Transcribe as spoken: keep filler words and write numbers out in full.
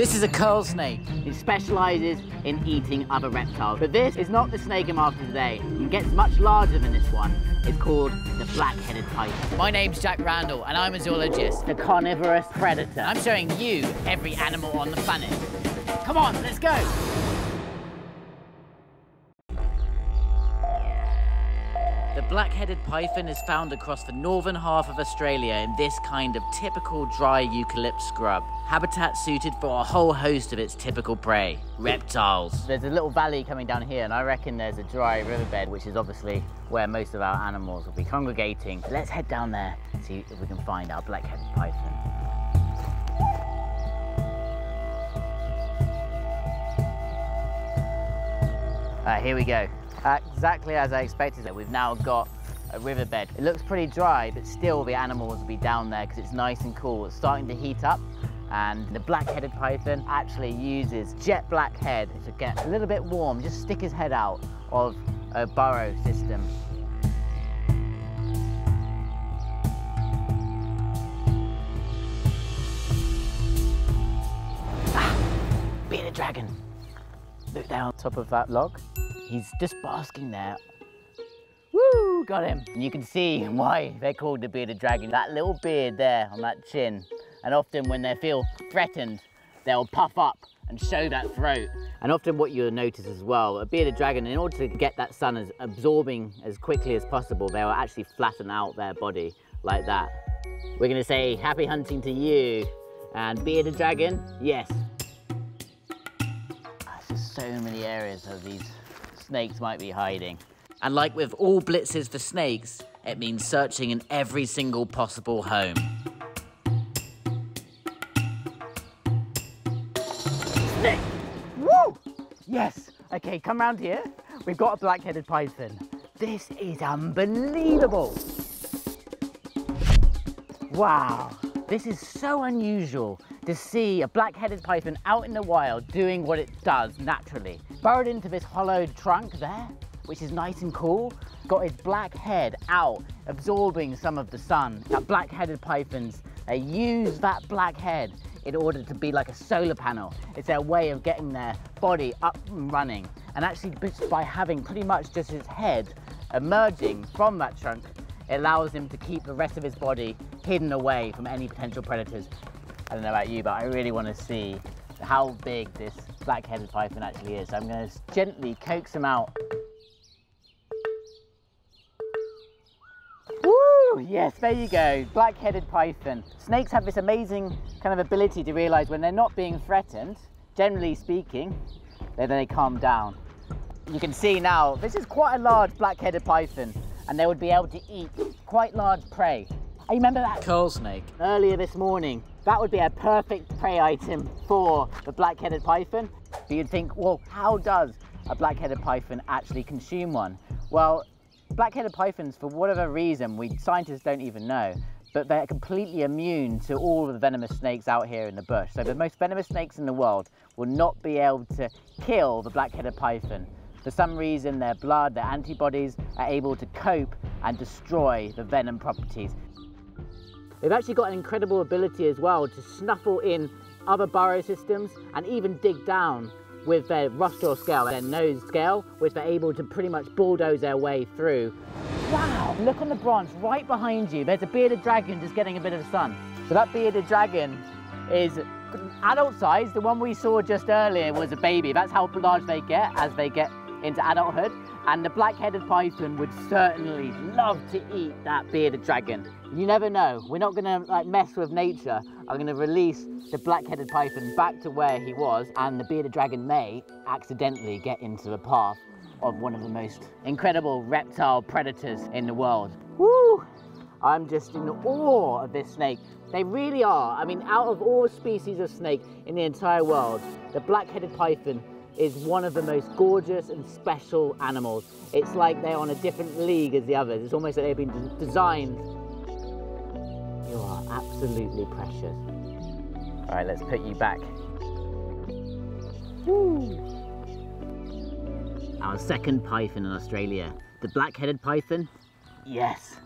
This is a curl snake. It specializes in eating other reptiles. But this is not the snake I'm after today. It gets much larger than this one. It's called the Black Headed Python. My name's Jack Randall, and I'm a zoologist. The carnivorous predator. I'm showing you every animal on the planet. Come on, let's go. The black-headed python is found across the northern half of Australia in this kind of typical dry eucalypt scrub. Habitat suited for a whole host of its typical prey, reptiles. There's a little valley coming down here, and I reckon there's a dry riverbed, which is obviously where most of our animals will be congregating. Let's head down there and see if we can find our black-headed python. Uh, here we go. Uh, exactly as I expected, we've now got a riverbed. It looks pretty dry, but still the animals will be down there because it's nice and cool. It's starting to heat up, and the black-headed python actually uses jet black head to get a little bit warm, just stick his head out of a burrow system. Ah, Bearded Dragon. Look down on top of that log. He's just basking there. Woo, got him. And you can see why they're called the Bearded Dragon. That little beard there on that chin. And often when they feel threatened, they'll puff up and show that throat. And often what you'll notice as well, a Bearded Dragon, in order to get that sun as absorbing as quickly as possible, they'll actually flatten out their body like that. We're gonna say happy hunting to you. And Bearded Dragon, yes. So many areas of these snakes might be hiding. And like with all blitzes for snakes, it means searching in every single possible home. Snake! Woo! Yes! Okay, come round here. We've got a black-headed python. This is unbelievable! Wow! This is so unusual to see a black-headed python out in the wild doing what it does naturally. Burrowed into this hollowed trunk there, which is nice and cool, got his black head out, absorbing some of the sun. That black-headed pythons, they use that black head in order to be like a solar panel. It's their way of getting their body up and running. And actually, by having pretty much just his head emerging from that trunk, it allows him to keep the rest of his body hidden away from any potential predators. I don't know about you, but I really want to see how big this black-headed python actually is. So I'm going to gently coax him out. Woo! Yes, there you go. Black-headed python. Snakes have this amazing kind of ability to realise when they're not being threatened, generally speaking, then they calm down. You can see now, this is quite a large black-headed python, and they would be able to eat quite large prey. I remember that curl snake earlier this morning. That would be a perfect prey item for the black-headed python. But you'd think, well, how does a black-headed python actually consume one? Well, black-headed pythons, for whatever reason, we scientists don't even know, but they're completely immune to all of the venomous snakes out here in the bush. So the most venomous snakes in the world will not be able to kill the black-headed python. For some reason, their blood, their antibodies are able to cope and destroy the venom properties. They've actually got an incredible ability as well to snuffle in other burrow systems and even dig down with their rostral scale, their nose scale, which they're able to pretty much bulldoze their way through. Wow, look on the branch right behind you. There's a bearded dragon just getting a bit of sun. So that bearded dragon is adult size. The one we saw just earlier was a baby. That's how large they get as they get into adulthood. And the black-headed python would certainly love to eat that bearded dragon. You never know. We're not going to like mess with nature. I'm going to release the black-headed python back to where he was, and the bearded dragon may accidentally get into the path of one of the most incredible reptile predators in the world. Woo! I'm just in awe of this snake. They really are. I mean, out of all species of snake in the entire world, the black-headed python is one of the most gorgeous and special animals. It's like they're on a different league as the others. It's almost like they've been designed. You are absolutely precious. All right, let's put you back. Woo. Our second python in Australia, the black-headed python. Yes.